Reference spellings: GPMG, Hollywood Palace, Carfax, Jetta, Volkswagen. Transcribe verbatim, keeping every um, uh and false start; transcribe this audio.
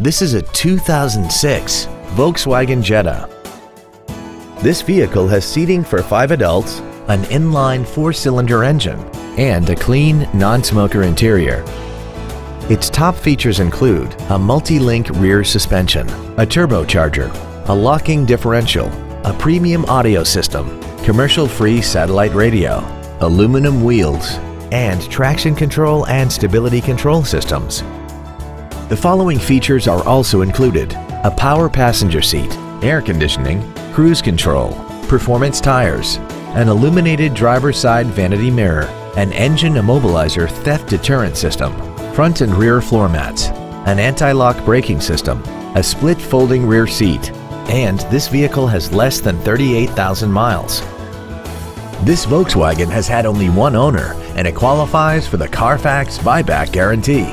This is a two thousand six Volkswagen Jetta. This vehicle has seating for five adults, an inline four-cylinder engine, and a clean, non-smoker interior. Its top features include a multi-link rear suspension, a turbocharger, a locking differential, a premium audio system, commercial-free satellite radio, aluminum wheels, and traction control and stability control systems. The following features are also included: a power passenger seat, air conditioning, cruise control, performance tires, an illuminated driver's side vanity mirror, an engine immobilizer theft deterrent system, front and rear floor mats, an anti-lock braking system, a split folding rear seat, and this vehicle has less than thirty-eight thousand miles. This Volkswagen has had only one owner, and it qualifies for the Carfax buyback guarantee.